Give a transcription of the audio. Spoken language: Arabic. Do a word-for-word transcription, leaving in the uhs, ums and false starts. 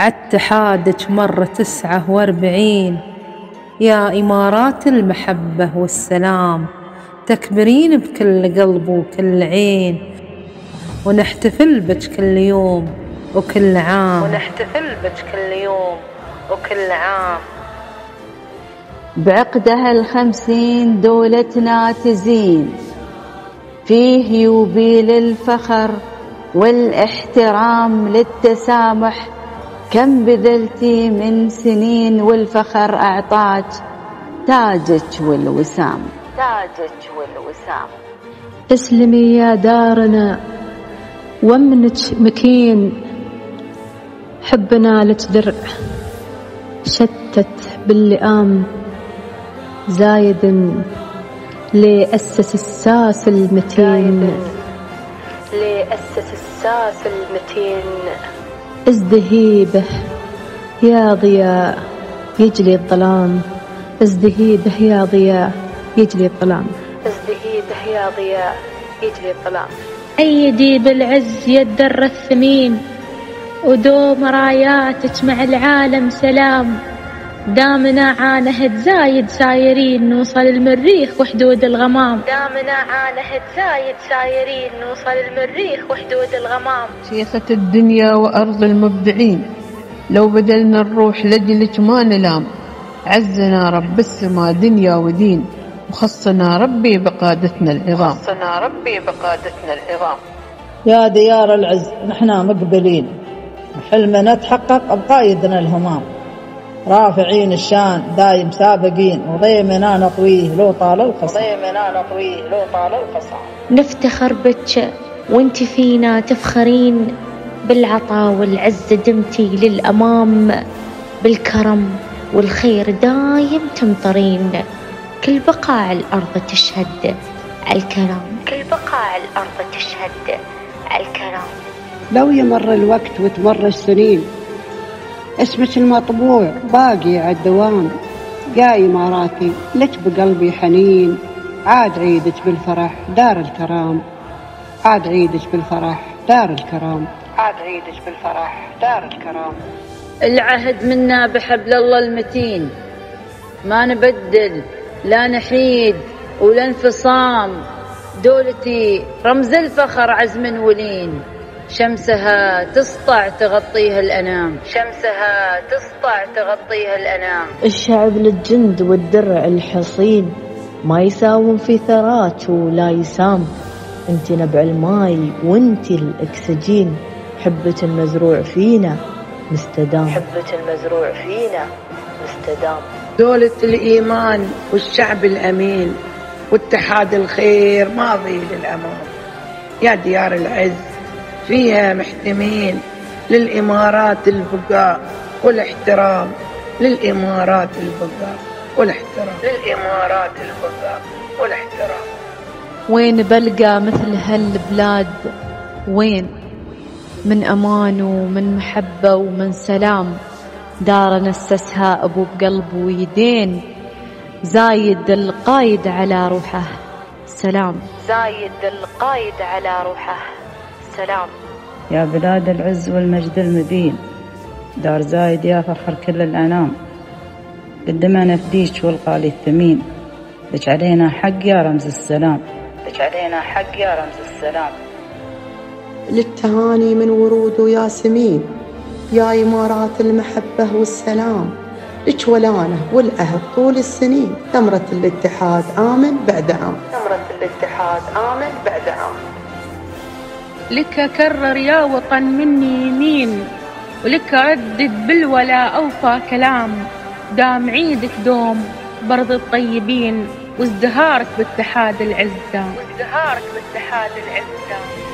عدت حادج مرة تسعة واربعين. يا إمارات المحبة والسلام، تكبرين بكل قلب وكل عين، ونحتفل بج كل يوم وكل عام، ونحتفل بج كل يوم وكل عام. بعقدها الخمسين دولتنا تزين، فيه يوبيل الفخر والاحترام للتسامح. كم بذلتي من سنين والفخر أعطاك تاجك والوسام، تاجك والوسام. اسلمي يا دارنا ومنك مكين، حبنا لك درع شتت باللئام، زايد لأسس الساس المتين، لأسس الساس المتين. ازدهي به يا ضياء يجلي الظلام، ازدهي به يا ضياء يجلي الظلام، ازدهي به يا ضياء يجلي الظلام. أيدي بالعز يا الدر الثمين، ودوم راياتك مع العالم سلام. دامنا عانهد زايد سايرين نوصل المريخ وحدود الغمام، دامنا عانهد زايد سايرين نوصل المريخ وحدود الغمام. شيخة الدنيا وأرض المبدعين، لو بدلنا الروح لجلك ما نلام. عزنا رب السما دنيا ودين، وخصنا ربي بقادتنا العظام، خصنا ربي بقادتنا العظام. يا ديار العز نحنا مقبلين، حلمنا تحقق بقايدنا الهمام. رافعين الشان دايم سابقين، وضيمنا نطويه لو طال القصام، ضيمنا نطويه لو طال القصام. نفتخر بك وانت فينا تفخرين، بالعطا والعز دمتي للأمام. بالكرم والخير دايم تمطرين، كل بقاع الأرض تشهد الكرم، كل بقاع الأرض تشهد الكرم. لو يمر الوقت وتمر السنين، اسمك المطبوع باقي عالدوام. يا إماراتي لك بقلبي حنين، عاد عيدك بالفرح دار الكرام، عاد عيدك بالفرح دار الكرام، عاد عيدك بالفرح دار الكرام. العهد منا بحبل الله المتين، ما نبدل لا نحيد ولا انفصام. دولتي رمز الفخر عزم ولين، شمسها تسطع تغطيها الأنام، شمسها تسطع تغطيها الأنام. الشعب للجند والدرع الحصين، ما يساوم في ثراك ولا يسام. انت نبع الماي وانت الأكسجين، حبة المزروع فينا مستدام، حبة المزروع فينا مستدام. دولة الإيمان والشعب الأمين، واتحاد الخير ماضي للأمام. يا ديار العز فيها محتمين، للإمارات البقاء والاحترام، للإمارات البقاء والاحترام، للإمارات البقاء والاحترام. وين بلقى مثل هالبلاد وين؟ من أمان ومن محبة ومن سلام. دار نسسها أبو بقلب ويدين، زايد القايد على روحه سلام، زايد القايد على روحه سلام. يا بلاد العز والمجد المبين، دار زايد يا فخر كل الأنام. قدمنا فديك والقالي الثمين، لك علينا حق يا رمز السلام، لك علينا حق يا رمز السلام. للتهاني من ورود وياسمين، يا إمارات المحبة والسلام. لك ولانه والعهد طول السنين، ثمرة الاتحاد آمن بعد عام، ثمرة الاتحاد آمن بعد عام. لك كرر يا وطن مني يمين، ولك عدد بالولا أوفى كلام. دام عيدك دوم برض الطيبين، وازدهارك باتحاد العزة، وازدهارك باتحاد العزة.